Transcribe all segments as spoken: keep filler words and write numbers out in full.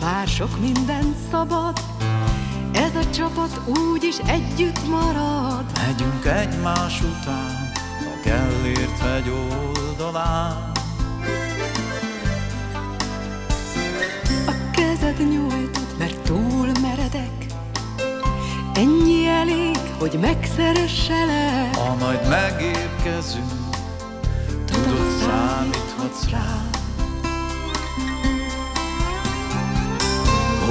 Bár sok minden szabad, ez a csapat úgyis együtt marad. Megyünk egymás után, a Gellért hegy oldalán. A kezed nyújtott, mert túl meredek, ennyi elég, hogy megszeresselek. Ha majd megérkezünk, tudod, számíthatsz rám.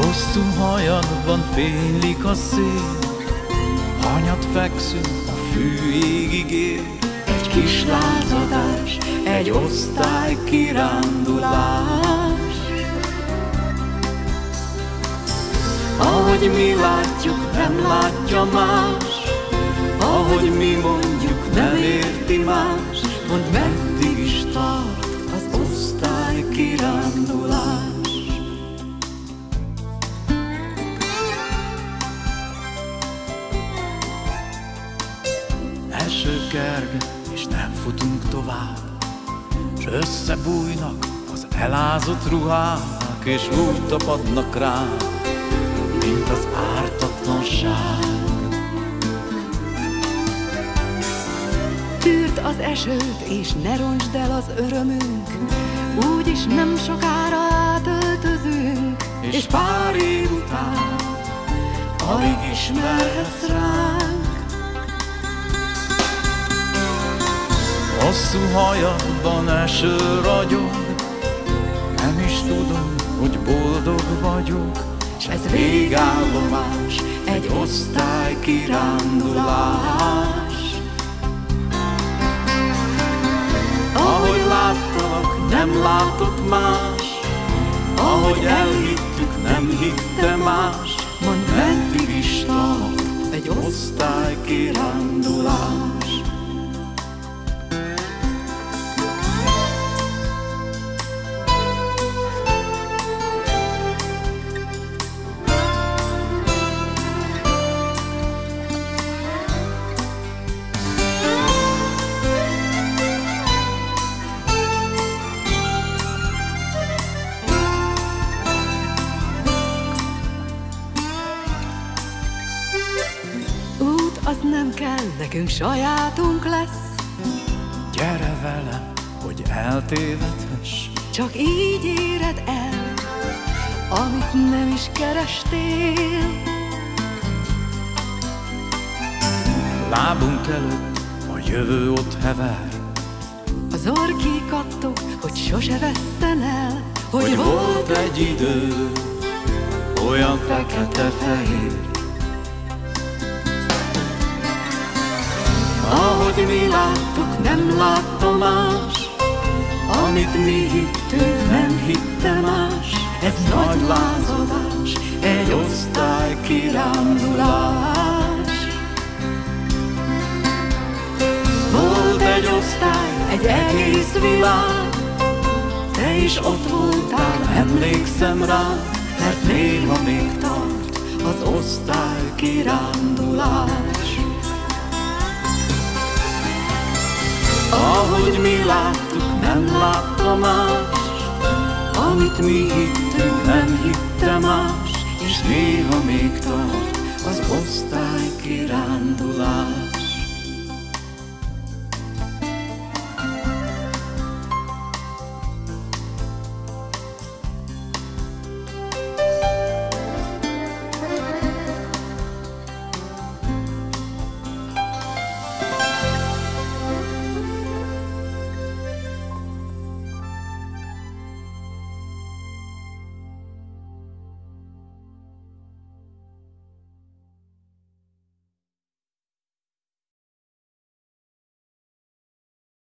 Hosszú hajadban fénylik a szél, hanyat fekszünk, a fűégig ér. Egy kis lázadás, egy osztály kirándulás. Ahogy mi látjuk, nem látja más, ahogy mi mondjuk, nem érti más. Mondd, meddig is tart az osztály kirándulás. Eső kerget, és nem futunk tovább, s összebújnak az elázott ruhák, és úgy tapadnak rám, mint az ártatlanság. Tűrd az esőt, és ne roncsd el az örömünk, úgyis nem sokára átöltözünk, és, és pár év után alig ismerhetsz rám. Hosszú hajadban eső ragyog, nem is tudom, hogy boldog vagyok, s ez végállomás, egy osztály kirándulás. Ahogy láttalak, nem látott más, ahogy elhittük, nem hitte más. Mondd, meddig is tart egy osztály kirándulás. Az nem kell, nekünk sajátunk lesz. Gyere velem, hogy eltévedhess. Csak így éred el, amit nem is kerestél. Lábunk előtt a jövő ott hever. Az orgi kattog, hogy sose vesszen el, hogy, hogy volt egy idő, olyan fekete-fehér. Ahogy mi láttuk, nem látta más, amit mi hittünk, nem hitte más. Ez nagy lázadás, egy osztály kirándulás. Volt egy osztály, egy egész világ, te is ott voltál, emlékszem rá. Mert néha még tart az osztály kirándulás. Ahogy mi láttuk, nem látta más, amit mi hittünk, nem hitte más. És néha még tart az osztály kirándulás.